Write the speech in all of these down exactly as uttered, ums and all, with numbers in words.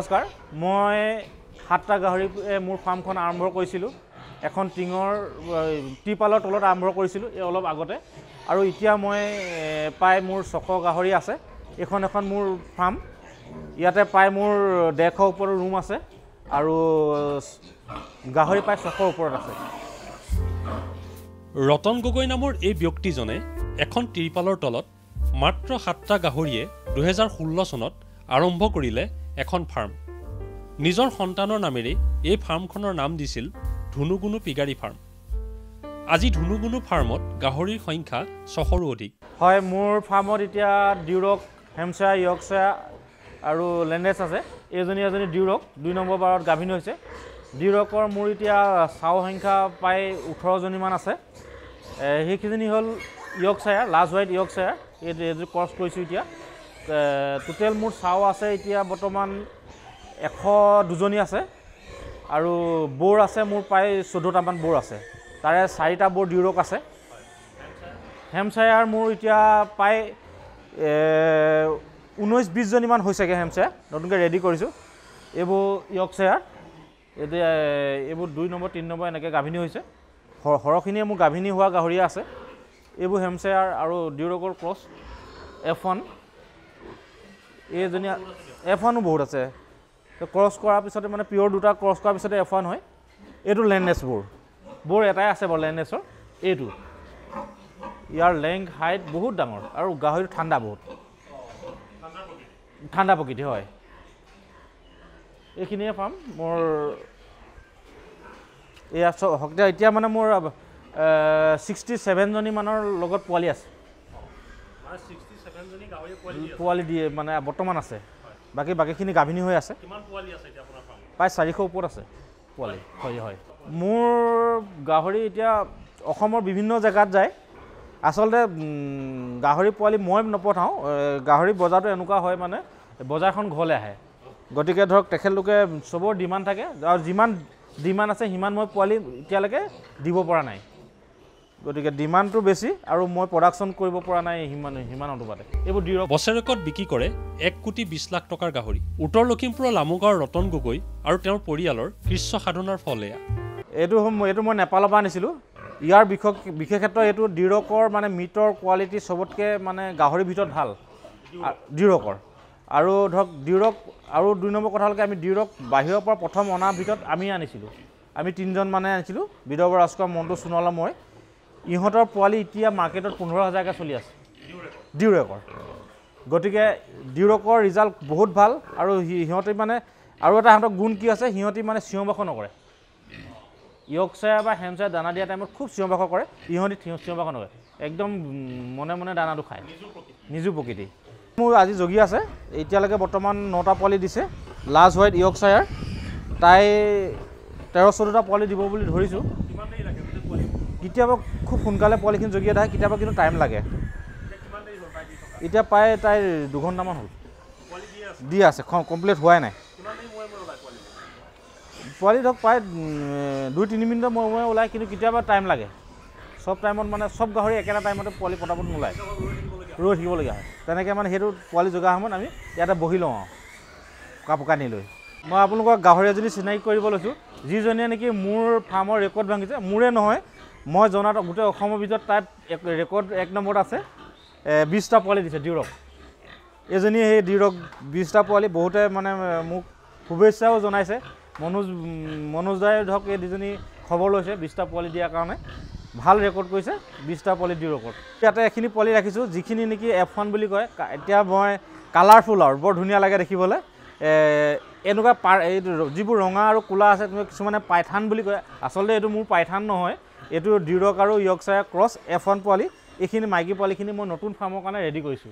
নমস্কাৰ, মই সাতটা গাহৰি মোৰ ফাৰ্মখন আৰম্ভ কৰিছিলোঁ। এখন টিঙৰ টিপালৰ তলত আৰম্ভ কৰিছিলোঁ এই অলপ আগতে, আৰু এতিয়া মই প্ৰায় মোৰ ছশ গাহৰি আছে। এখন এখন মোৰ ফাৰ্ম, ইয়াতে প্ৰায় মোৰ ডেৰশ ওপৰৰ ৰুম আছে আৰু গাহৰি প্ৰায় ছশৰ ওপৰত আছে। ৰতন গগৈ নামৰ এই ব্যক্তিজনে এখন টিপালৰ তলত মাত্ৰ সাতটা গাহৰিয়ে দুহেজাৰ ষোল্ল চনত আৰম্ভ কৰিলে এখন ফাৰ্ম। নিজৰ সন্তানৰ নামেৰে এই ফাৰ্মখনৰ নাম দিছিল ধুনুগুণু পিগাৰী ফাৰ্ম। আজি ধুনুগুণু ফাৰ্মত গাহৰিৰ সংখ্যা ছশৰো অধিক। হয়, মোৰ ফাৰ্মত এতিয়া ডিউৰক, হেমচায়াৰ, ইয়ৰ্কশ্বায়াৰ আৰু লেণ্ডেছ আছে। এজনী এজনী ডিউৰক দুই নম্বৰ বাৰত গাভিনী হৈছে। ডিউৰকৰ মোৰ এতিয়া চাও সংখ্যা প্ৰায় ওঠৰজনীমান আছে। সেইখিনি হ'ল ইয়ৰ্কশ্বায়াৰ, লাষ্ট হোৱাইট ইয়ৰ্কশ্বায়াৰ, এইটো ক্ৰছ কৰিছোঁ। এতিয়া টোটেল মোৰ চাও আছে এতিয়া বৰ্তমান এশ দুজনী আছে, আৰু বোৰ আছে মোৰ প্ৰায় চৈধ্যটামান বোৰ আছে। তাৰে চাৰিটা বোৰ ডিউৰক আছে। হেমচায়াৰ মোৰ এতিয়া প্ৰায় ঊনৈছ বিছজনীমান হৈছেগৈ হেমচায়াৰ, নতুনকৈ ৰেডি কৰিছোঁ। এইবোৰ ইয়ৰ্কশ্বায়াৰ, এতিয়া এইবোৰ দুই নম্বৰ তিনি নম্বৰ এনেকৈ গাভিনী হৈছে। সৰহখিনিয়ে মোৰ গাভিনী হোৱা গাহৰিয়ে আছে। এইবোৰ হেমচায়াৰ আৰু ডিউৰকৰ ক্ৰছ এফ ওৱান, এইজনী এফ ওৱানো বহুত আছে। ক্ৰছ কৰাৰ পিছতে মানে পিয়ৰ দুটা ক্ৰছ কৰাৰ পিছতে এফ ওৱান হয়। এইটো লেণ্ডনেছ বোৰ, বৰ এটাই আছে বাৰু লেণ্ডনেছৰ। এইটো ইয়াৰ লেংথ হাইট বহুত ডাঙৰ, আৰু গাহৰিটো ঠাণ্ডা, বহুত ঠাণ্ডা প্ৰকৃতি হয়। এইখিনিয়ে ফাৰ্ম মোৰ। এয়া এতিয়া মানে মোৰ ছিক্সটি ছেভেনজনীমানৰ লগত পোৱালি আছে, পোৱালি দিয়ে মানে বৰ্তমান আছে। বাকী বাকীখিনি গাভিনী হৈ আছে। প্ৰায় চাৰিশ ওপৰত আছে পোৱালি। হয় হয়, মোৰ গাহৰি এতিয়া অসমৰ বিভিন্ন জেগাত যায়। আচলতে গাহৰি পোৱালি মই নপঠাওঁ, গাহৰি বজাৰটো এনেকুৱা হয় মানে বজাৰখন ঘৰলৈ আহে। গতিকে ধৰক তেখেতলোকে চবৰ ডিমাণ্ড থাকে, আৰু যিমান ডিমাণ্ড আছে সিমান মই পোৱালি এতিয়ালৈকে দিব পৰা নাই। গতিকে ডিমাণ্ডটো বেছি, আৰু মই প্ৰডাকশ্যন কৰিব পৰা নাই সিমান সিমান অনুপাতে। এইবোৰ ডিউৰক বছৰেকত বিক্ৰী কৰে এক কোটি বিছ লাখ টকাৰ গাহৰি। উত্তৰ লখিমপুৰৰ লামু গাঁৱৰ ৰতন গগৈ আৰু তেওঁৰ পৰিয়ালৰ কৃষ্ণ সাধনাৰ ফল এয়া। এইটো এইটো মই নেপালৰ পৰা আনিছিলোঁ। ইয়াৰ বিশেষ বিশেষত্ব এইটো ডিউৰকৰ মানে মিটৰ কোৱালিটি চবতকৈ মানে গাহৰিৰ ভিতৰত ভাল ডিউৰকৰ। আৰু ধৰক ডিউৰক, আৰু দুই নম্বৰ কথা হ'লকে আমি ডিউৰক বাহিৰৰ পৰা প্ৰথম অনাৰ ভিতৰত আমি আনিছিলোঁ। আমি তিনিজন মানে আনিছিলোঁ, বিদৰ্ভ ৰাজকোঁৱৰ, মণ্টু সোণোৱাল, মই। ইহঁতৰ পোৱালি এতিয়া মাৰ্কেটত পোন্ধৰ হাজাৰকৈ চলি আছে ডিউৰকৰ। গতিকে ডিউৰকৰ ৰিজাল্ট বহুত ভাল, আৰু সিহঁতি মানে আৰু এটা সিহঁতৰ গুণ কি আছে, সিহঁতি মানে চিঞৰ বাখৰ নকৰে। ইয়ৰ্কশ্বায়াৰ বা হেমশ্বায়াৰ দানা দিয়া টাইমত খুব চিঞৰ বাখৰ কৰে, ইহঁতি চিঞৰ বাখৰ নকৰে, একদম মনে মনে দানাটো খায়, নিজু প্ৰকৃতি। মোৰ আজি জগি আছে, এতিয়ালৈকে বৰ্তমান নটা পোৱালি দিছে। লাষ্ট হোৱাইট ইয়ৰ্কশ্বায়াৰ তাই তেৰ চৈধ্যটা পোৱালি দিব বুলি ধৰিছোঁ। কেতিয়াবা খুব সোনকালে পোৱালিখিনি জগিয়ে থাকে, কেতিয়াবা কিন্তু টাইম লাগে। এতিয়া প্ৰায় তাইৰ দুঘণ্টামান হ'ল দি আছে, কমপ্লিট হোৱাই নাই পোৱালি। ধৰক প্ৰায় দুই তিনি মিনিটৰ মূৰে মূৰে ওলায়, কিন্তু কেতিয়াবা টাইম লাগে। চব টাইমত মানে চব গাহৰি একেটা টাইমতে পোৱালি পটাপট নোলায়, ৰৈ থাকিবলগীয়া হয়। তেনেকৈ মানে সেইটো পোৱালি জগাৰ সময়ত আমি ইয়াতে বহি লওঁ আৰু কাপোৰ কানি লৈ। মই আপোনালোকক গাহৰি এজনী চিনাকি কৰিব লৈছোঁ, যিজনীয়ে নেকি মোৰ ফাৰ্মৰ ৰেকৰ্ড ভাঙিছে। মোৰে নহয়, মই জনাত গোটেই অসমৰ ভিতৰত তাই ৰেকৰ্ড এক নম্বৰত আছে। বিছটা পোৱালি দিছে ডিউৰক এজনীয়ে। সেই ডিউৰক বিছটা পোৱালি বহুতে মানে মোক শুভেচ্ছাও জনাইছে। মনোজ মনোজ দাই ধৰক এই দুজনী খবৰ লৈছে বিছটা পোৱালি দিয়াৰ কাৰণে। ভাল ৰেকৰ্ড কৰিছে বিছটা পোৱালি ডিউৰকত। ইয়াতে এইখিনি পোৱালি ৰাখিছোঁ, যিখিনি নেকি এফ ওৱান বুলি কয়। এতিয়া মই কালাৰফুল আৰু বৰ ধুনীয়া লাগে দেখিবলৈ। এনেকুৱা পাৰ এই যিবোৰ ৰঙা আৰু ক'লা আছে, কিছুমানে পাইথান বুলি কয়। আচলতে এইটো মোৰ পাইথান নহয়, এইটো ডিউৰক আৰু ইয়ৰ্কশ্বায়াৰ ক্ৰছ এফ ওৱান পোৱালি। এইখিনি মাইকী পোৱালিখিনি মই নতুন ফাৰ্মৰ কাৰণে ৰেডি কৰিছোঁ।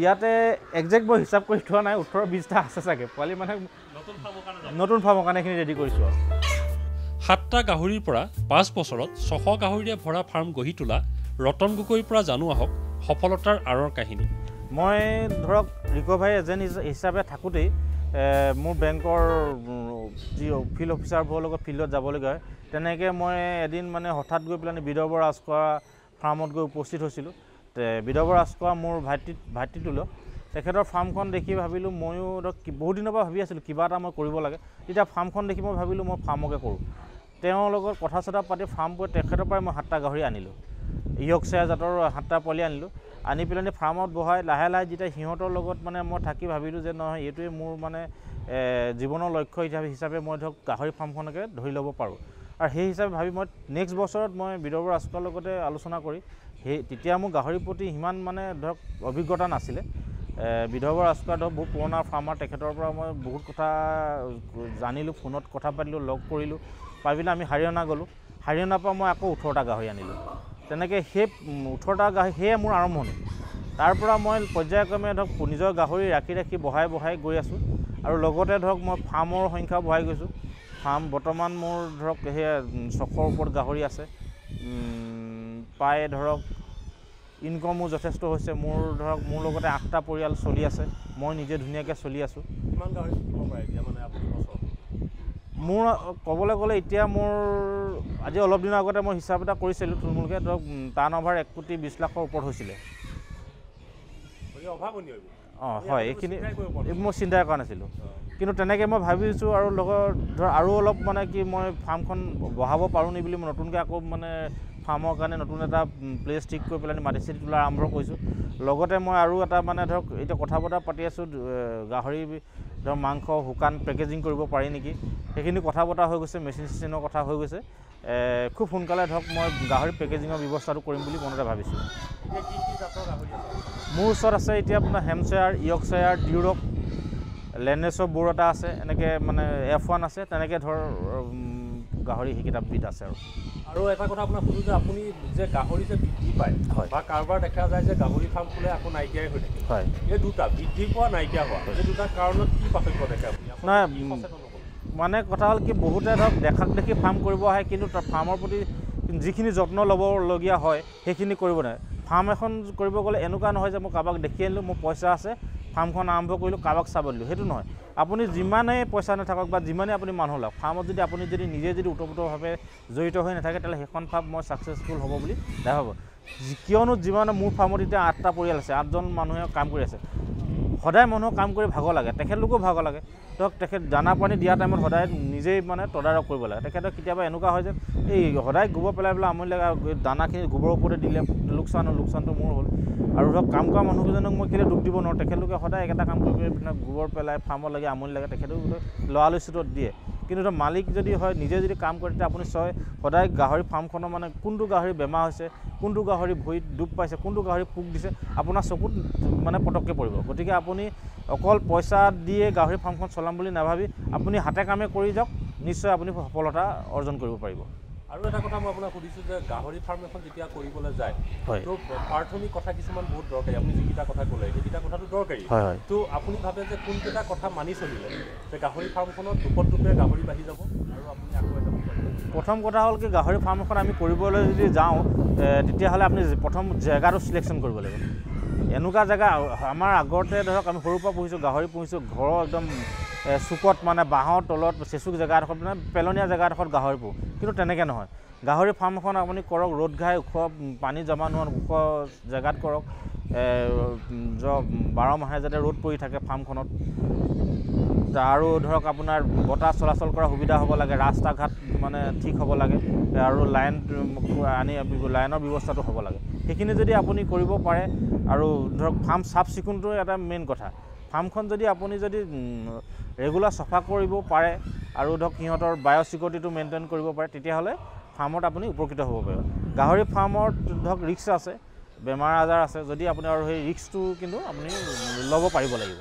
ইয়াতে একজেক্ট মই হিচাপ কৰি থোৱা নাই, ওঠৰ বিছটা আছে চাগে পোৱালি, মানে নতুন ফাৰ্মৰ কাৰণে এইখিনি ৰেডি কৰিছোঁ আৰু। সাতটা গাহৰিৰ পৰা পাঁচ বছৰত ছশ গাহৰিৰে ভৰা ফাৰ্ম গঢ়ি তোলা ৰতন গগৈৰ পৰা জানো আহক সফলতাৰ আঁৰৰ কাহিনী। মই ধৰক ৰিকভাৰী এজেণ্ট হিচাপে থাকোঁতেই মোৰ বেংকৰ যি ফিল্ড অফিচাৰবোৰৰ লগত ফিল্ডত যাবলগীয়া হয়। তেনেকৈ মই এদিন মানে হঠাৎ গৈ পেলাই বিদৰ্ভ ৰাজখোৱা ফাৰ্মত গৈ উপস্থিত হৈছিলোঁ। বিদৰ্ভ ৰাজখোৱা মোৰ ভাতৃ ভাতৃতুল্য তেখেতৰ ফাৰ্মখন দেখি ভাবিলো মইও বহুত দিনৰ পৰা ভাবি আছিল কিবা এটা মই কৰিব লাগে এটা ফাৰ্মখন দেখি মই ভাবিলো মই ফাৰ্মকে কৰো তেওঁৰ লগত কথা ছটা পাতি ফাৰ্ম কৈ তেখেতৰ পৰা মই সাতটা গাহৰি আনিলো ইয়কশায়াৰ জাতৰ সাতটা পোৱালি আনিলো আনি পিলনে ফাৰ্মত বহাই লাহে লাহে যেটা হিহঁতৰ লগত মানে মই থাকি ভাবিলো যে নহয় এটোই মোৰ মানে জীৱনৰ লক্ষ্য হিচাপে মই ধক গাহৰি ফাৰ্মখনকে ধৰি ল'ব পাৰো আৰু সেই হিচাপে ভাবি মই নেক্সট বছৰত মই বিদৰ্ভৰ আসকলৰ লগতে আলোচনা কৰি হে তেতিয়া মোৰ গাহৰি প্ৰতি হিমান মানে ধক অভিজ্ঞতা নাছিলে বিদৰ্ভৰ আসকল ধক বহুত পুৰণা ফাৰ্মাৰ তেখেতৰ পৰা মই বহুত কথা জানিলো ফোনত কথা পাতিলো লগ কৰিলো পাবিলে আমি হাৰিয়ানা গলো হাৰিয়ানা পৰা মই আকৌ ওঠৰটা গাহৰি আনিলো তেনেকৈ হে ওঠৰটা গাহৰি হে মোৰ আৰম্ভণি তাৰ পৰা মই পৰ্যায়ক্ৰমে ধক নিজৰ গাহৰি ৰাখি ৰাখি বহাই বহাই গৈ আছো আৰু লগতে ধক মই ফাৰ্মৰ সংখ্যা বহাই গৈছো ফাৰ্ম বৰ্তমান মোৰ ধৰক হে ছকৰ ওপৰত গাহৰি আছে পায় ধৰক ইনকমও যথেষ্ট হৈছে মোৰ ধৰক মোৰ লগতে আঠটা পৰিয়াল চলি আছে মই নিজে ধুনিয়াকৈ চলি আছো কিমান গাহৰি কিমান পায় মানে আপুনি বছৰ মোৰ ক'বলৈ গ'লে এতিয়া মোৰ আজি অলপ দিনৰ আগতে মই হিচাপ এটা কৰিছিলো তুলমুলকে ধৰক টান অভাৰ এক কোটি বিশ লাখৰ ওপৰত হৈছিল অ হয় এখিনি মই চিন্তাই কৰা নাছিলো কিন্তু তেনেকৈ মই ভাবিছো আৰু লগৰ ধৰ আৰু অলপ মানে কি মই ফাৰ্মখন বহাব পাৰো নি বুলি মই নতুনকৈ আকৌ মানে ফাৰ্মৰ কাৰণে নতুন এটা প্লেস ঠিক কৰি পেলাই মাটি চিটি তোলা আৰম্ভ কৰিছো লগতে মই আৰু এটা মানে ধৰক এটা কথা বতৰা পাতি আছো গাহৰি ধৰ মাংস হুকান পেকেজিং কৰিব পাৰি নেকি সেইখিনি কথা বতৰা হৈ গৈছে মেচিন চিষ্টেমৰ কথা হৈ গৈছে খুব সোনকালে ধৰক মই গাহৰি পেকেজিঙৰ ব্যৱস্থাটো কৰিম বুলি মনতে ভাবিছো এতিয়া কি কি জাতৰ গাহৰি মোৰ ওচৰত আছে এতিয়া আপোনাৰ হেমশ্বায়াৰ ইয়ৰ্কশ্বায়াৰ ডিউৰক লেনেসো বোৰটা আছে এনেকৈ মানে এফ ওৱান আছে তেনেকৈ ধৰ গাহৰি সেইকেইটা বিধ আছে আৰু আৰু এটা কথা আপোনাক সুধো যে আপুনি যে গাহৰি যে বৃদ্ধি পায় বা কাৰোবাৰ দেখা যায় যে গাহৰি ফাৰ্ম খোলে আকৌ নাইকিয়াই হৈ থাকে হয় এই দুটা বৃদ্ধি পোৱা নাইকিয়া হোৱা এই দুটা কাৰণত কি পাৰ্থক্য দেখা আপুনি আপোনাৰ মানে কথা হ'ল কি বহুতে ধৰক দেখাক দেখি ফাৰ্ম কৰিব আহে কিন্তু ফাৰ্মৰ প্ৰতি যিখিনি যত্ন ল'বলগীয়া হয় সেইখিনি কৰিব নাই ফাৰ্ম এখন কৰিব গ'লে এনেকুৱা নহয় যে মই কাৰোবাক দেখি আনিলোঁ মোৰ পইচা আছে ফাৰ্মখন আৰম্ভ কৰিলোঁ কাৰোবাক চাব দিলোঁ সেইটো নহয় আপুনি যিমানেই পইচা নাথাকক বা যিমানেই আপুনি মানুহ লওক ফাৰ্মত যদি আপুনি যদি নিজে যদি উতপ্তভাৱে জড়িত হৈ নাথাকে তেতিয়াহ'লে সেইখন ফাৰ্ম মই ছাকচেছফুল হ'ব বুলি দেখা পাব কিয়নো যিমান মোৰ ফাৰ্মত এতিয়া আঠটা পৰিয়াল আছে আঠজন মানুহে কাম কৰি আছে সদায় মানুহক কাম কৰি ভাগৰ লাগে তেখেতলোকো ভাগৰ লাগে ধৰক তেখেত দানা পানী দিয়া টাইমত সদায় নিজেই মানে তদাৰক কৰিব লাগে তেখেতৰ কেতিয়াবা এনেকুৱা হয় যে এই সদায় গোবৰ পেলাই পেলাই আমনি লাগে দানাখিনি গোবৰৰ ওপৰতে দিলে লোকচান হ'ল লোকচানটো মোৰ হ'ল আৰু ধৰক কাম কৰা মানুহকেইজনক মই কেতিয়া দুখ দিব নোৱাৰোঁ তেখেতলোকে সদায় একেটা কাম কৰি গোবৰ পেলাই ফাৰ্মত লাগে আমনি লাগে তেখেতলোক ল'ৰালৰি চিটত দিয়ে কিন্তু ধৰক মালিক যদি হয় নিজে যদি কাম কৰে তেতিয়া আপুনি ছয় সদায় গাহৰি ফাৰ্মখনৰ মানে কোনটো গাহৰি বেমাৰ হৈছে কোনটো গাহৰি ভৰিত ডুব পাইছে কোনটো গাহৰি পোক দিছে আপোনাৰ চকুত মানে পটককৈ পৰিব গতিকে আপুনি অকল পইচা দিয়ে গাহৰি ফাৰ্মখন চলাম বুলি নাভাবি আপুনি হাতে কামে কৰি যাওক নিশ্চয় আপুনি সফলতা অৰ্জন কৰিব পাৰিব আৰু এটা কথা মই আপোনাক সুধিছোঁ যে গাহৰি ফাৰ্ম এখন যেতিয়া কৰিবলৈ যায় তো প্ৰাথমিক কথা কিছুমান বহুত দৰকাৰী আপুনি যিকেইটা কথা ক'লে সেইকেইটা কথাটো দৰকাৰী তো আপুনি ভাবে যে কোনকেইটা কথা মানি চলিব যে গাহৰি ফাৰ্মখনত দুপটুপে গাহৰি বাঢ়ি যাব আৰু আপুনি আকৌ এটা প্ৰথম কথা হ'ল কি গাহৰি ফাৰ্ম এখন আমি কৰিবলৈ যদি যাওঁ তেতিয়াহ'লে আপুনি প্ৰথম জেগাটো চিলেকশ্যন কৰিব লাগিব এনেকুৱা জেগা আমাৰ আগতে ধৰক আমি সৰুৰ পৰা পুহিছোঁ গাহৰি পুহিছোঁ ঘৰৰ একদম চুকত মানে বাঁহৰ তলত চেঁচুক জেগা এডোখৰত মানে পেলনীয়া জেগা এডোখৰত গাহৰি পোহোঁ কিন্তু তেনেকৈ নহয় গাহৰি ফাৰ্ম এখন আপুনি কৰক ৰ'দ ঘাই ওখ পানী জমা নোহোৱা ওখ জেগাত কৰক বাৰ মাহে যাতে ৰ'দ পৰি থাকে ফাৰ্মখনত আৰু ধৰক আপোনাৰ বতাহ চলাচল কৰা সুবিধা হ'ব লাগে ৰাস্তা ঘাট মানে ঠিক হ'ব লাগে আৰু লাইন আনি লাইনৰ ব্যৱস্থাটো হ'ব লাগে সেইখিনি যদি আপুনি কৰিব পাৰে আৰু ধৰক ফাৰ্ম চাফ চিকুণটো এটা মেইন কথা ফাৰ্মখন যদি আপুনি যদি ৰেগুলাৰ চাফা কৰিব পাৰে আৰু ধৰক সিহঁতৰ বায়' ছিকিউৰিটিটো মেইনটেইন কৰিব পাৰে তেতিয়াহ'লে ফাৰ্মত আপুনি উপকৃত হ'ব পাৰিব গাহৰি ফাৰ্মত ধৰক ৰিস্ক আছে বেমাৰ আজাৰ আছে যদি আপুনি আৰু সেই ৰিস্কটো কিন্তু আপুনি ল'ব পাৰিব লাগিব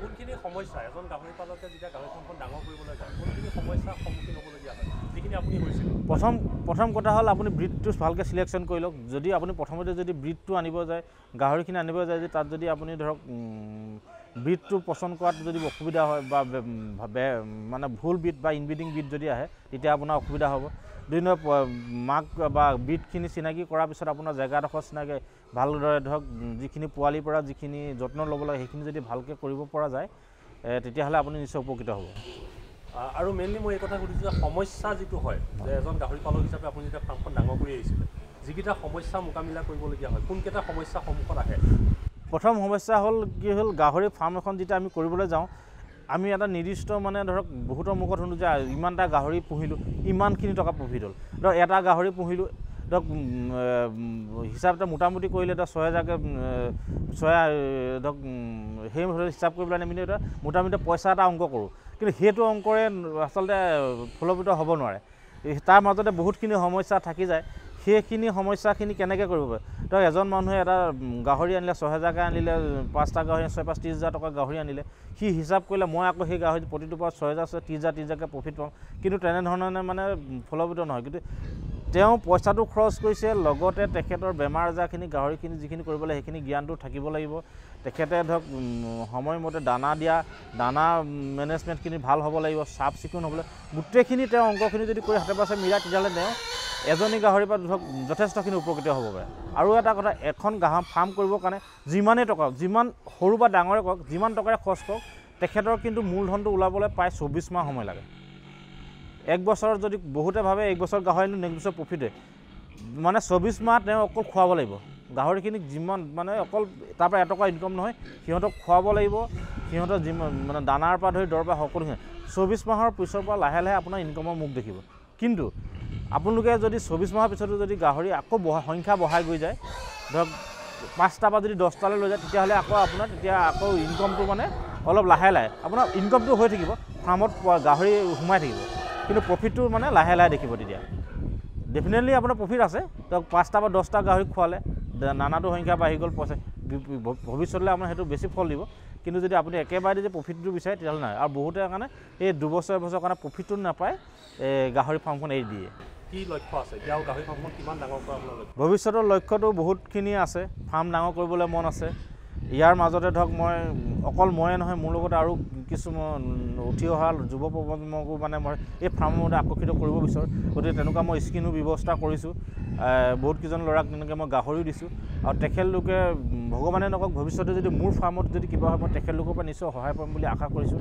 কোনখিনি সমস্যা এজন গাহৰি পালকে যেতিয়া গাহৰি ফাৰ্মখন ডাঙৰ কৰিবলৈ যায় কোনখিনি সমস্যা সন্মুখীন হ'বলগীয়া হয় যিখিনি আপুনি কৈছে প্ৰথম প্ৰথম কথা হ'ল আপুনি ব্ৰীডটো ভালকৈ চিলেকশ্যন কৰি লওক যদি আপুনি প্ৰথমতে যদি ব্ৰীডটো আনিব যায় গাহৰিখিনি আনিব যায় যে তাত যদি আপুনি ধৰক ব্ৰীডটো পচন্দ কৰাত যদি অসুবিধা হয় বা মানে ভুল ব্ৰীড বা ইনব্ৰীডিং ব্ৰীড যদি আহে তেতিয়া আপোনাৰ অসুবিধা হ'ব দুই নম্বৰ মাক বা ব্ৰীডখিনি চিনাকি কৰাৰ পিছত আপোনাৰ জেগাডোখৰ চিনাকি ভালদৰে ধৰক যিখিনি পোৱালিৰ পৰা যিখিনি যত্ন ল'ব লাগে সেইখিনি যদি ভালকৈ কৰিব পৰা যায় তেতিয়াহ'লে আপুনি নিশ্চয় উপকৃত হ'ব আৰু মেইনলি মই এই কথা সুধিছোঁ যে সমস্যা যিটো হয় যে এজন গাহৰি পালক হিচাপে আপুনি যেতিয়া ফাৰ্মখন ডাঙৰ কৰি আহিছিলে যিকেইটা সমস্যা মোকাবিলা কৰিবলগীয়া হয় কোনকেইটা সমস্যা সন্মুখত আহে প্ৰথম সমস্যা হল কি হল গাহৰি ফাৰ্ম এখন যেটা আমি কৰিবলৈ যাওঁ আমি এটা নিৰ্দিষ্ট মানে ধৰক বহুত মুখত শুনো যে ইমানটা গাহৰি পুহিলো ইমানখিনি টকা প্ৰফিট হল ধৰ এটা গাহৰি পুহিলো ধৰ হিচাপটা মোটামুটি কৰিলে এটা ছয় হাজাৰ কে ছয় ধৰ হেই হিচাপ কৰিবলৈ আমি এটা মোটামুটি পইচা এটা অংক কৰো কিন্তু হেতু অংকৰে আসলে ফলবিত হ'ব নোৱাৰে তাৰ মাজতে বহুতখিনি সমস্যা থাকি যায় সেইখিনি সমস্যাখিনি কেনেকৈ কৰিব তো এজন মানুহে এটা গাহৰি আনিলে ছয় হাজাৰ কা আনিলে পাঁচটা গাহৰি ছয় পাঁচ ত্ৰিশ হাজাৰ টকা গাহৰি আনিলে কি হিচাপ কৰিলে মই আকৌ সেই গাহৰি প্ৰতিটো পৰা ছয় হাজাৰ ত্ৰিশ হাজাৰ কা প্ৰফিট পাম কিন্তু তেনে ধৰণে মানে ফলবিত নহয় কিন্তু তেওঁ পইচাটো খৰচ কৰিছে লগতে তেখেতৰ বেমাৰ আজাৰখিনি গাহৰিখিনি যিখিনি কৰিবলৈ সেইখিনি জ্ঞানটো থাকিব লাগিব তেখেতে ধক সময়মতে দানা দিয়া দানা মেনেজমেন্টখিনি ভাল হ'ব লাগিব সাপ চিকুন হ'বলৈ গুটেখিনি তেওঁ অংকখিনি যদি কৰি হাতে পাছে মিলা তেতিয়ালে তেওঁ এজনী গাহৰি পৰা ধক যথেষ্টখিনি উপকৃত হ'ব পাৰে আৰু এটা কথা এখন গাহৰি ফাৰ্ম কৰিব কাৰণে যিমানে টকা যিমান হৰু বা ডাঙৰ কক যিমান টকাৰে খৰচ কক তেখেতৰ কিন্তু মূলধনটো উলাবলৈ প্ৰায় চৌবিশ মাহ সময় লাগে এক বছৰ যদি বহুতে ভাবে এক বছৰ গাহৰি নেক্সট বছৰ প্ৰফিট হয় মানে চৌবিশ মাহ তেওঁ অকল খুৱাব লাগিব গাহৰিখিনি যিমান মানে অকল তাৰ পৰা এটকা ইনকাম নহয় সিহঁতক খুৱাব লাগিব সিহঁতৰ মানে দানাৰ পৰা ধৰি দৰবা সকলো চৌবিশ মাহৰ পিছৰ পৰা লাহে লাহে আপোনাৰ ইনকামৰ মুখ দেখিব কিন্তু আপোনালোকে যদি চৌবিশ মাহৰ পিছতো যদি গাহৰি আকৌ সংখ্যা বঢ়াই গৈ যায় ধৰক পাঁচটা বা যদি দহটা লৈ যায় তেতিয়া হলে আকৌ আপোনাৰ তেতিয়া আকৌ ইনকামটো মানে অলপ লাহে লাহে আপোনাৰ ইনকামটো হৈ থাকিব ফাৰ্মত গাহৰি হুমাই থাকিব কিন্তু প্ৰফিটটো মানে লাহে লাহে দেখিব তেতিয়া ডেফিনেটলি আপোনাৰ প্ৰফিট আছে তো পাঁচটা বা দহটা গাহৰি খোৱালে নানাটো সংখ্যা বাঢ়ি গ'ল পইচা ভৱিষ্যতলৈ আপোনাৰ সেইটো বেছি ফল দিব কিন্তু যদি আপুনি একেবাৰে যে প্ৰফিটটো বিচাৰে তেতিয়াহ'লে নাই আৰু বহুতে কাৰণে এই দুবছৰ এবছৰ কাৰণে প্ৰফিটটো নাপায় গাহৰি ফাৰ্মখন এৰি দিয়ে কি লক্ষ্য আছে এতিয়া গাহৰি ফাৰ্মখন কিমান ডাঙৰ কৰা আপোনাৰ লক্ষ্য ভৱিষ্যতৰ লক্ষ্যটো বহুতখিনি আছে ফাৰ্ম ডাঙৰ কৰিবলৈ মন আছে ইয়াৰ মাজতে ধক মই অকল মই নহয় মোৰ লগত আৰু কিছুমান উঠি অহা যুৱ প্ৰজন্মক মানে মই এই ফাৰ্মত আকৰ্ষিত কৰিব বিচাৰোঁ গতিকে তেনেকুৱা মই স্কিনো ব্যৱস্থা কৰিছোঁ বহুত কিজন লৰাক তেনেকৈ মই গাহৰিও দিছোঁ আৰু তেখেতলোকে ভগৱানে নকওক ভৱিষ্যতে যদি মোৰ ফাৰ্মত যদি কিবা হয় মই তেখেতলোকৰ পৰা নিশ্চয় সহায় পাম বুলি আশা কৰিছোঁ।